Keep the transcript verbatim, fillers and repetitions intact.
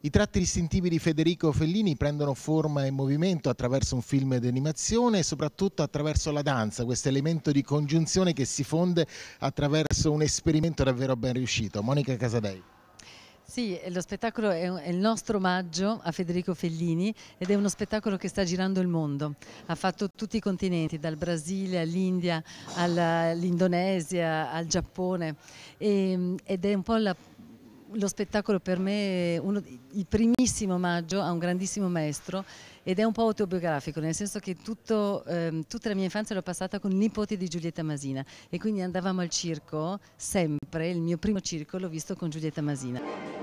I tratti distintivi di Federico Fellini prendono forma e movimento attraverso un film d'animazione e soprattutto attraverso la danza, questo elemento di congiunzione che si fonde attraverso un esperimento davvero ben riuscito. Monica Casadei. Sì, lo spettacolo è il nostro omaggio a Federico Fellini ed è uno spettacolo che sta girando il mondo. Ha fatto tutti i continenti, dal Brasile all'India, all'Indonesia, al Giappone e, ed è un po' la... Lo spettacolo per me è uno, il primissimo omaggio a un grandissimo maestro ed è un po' autobiografico, nel senso che tutto, eh, tutta la mia infanzia l'ho passata con il nipote di Giulietta Masina e quindi andavamo al circo sempre, il mio primo circo l'ho visto con Giulietta Masina.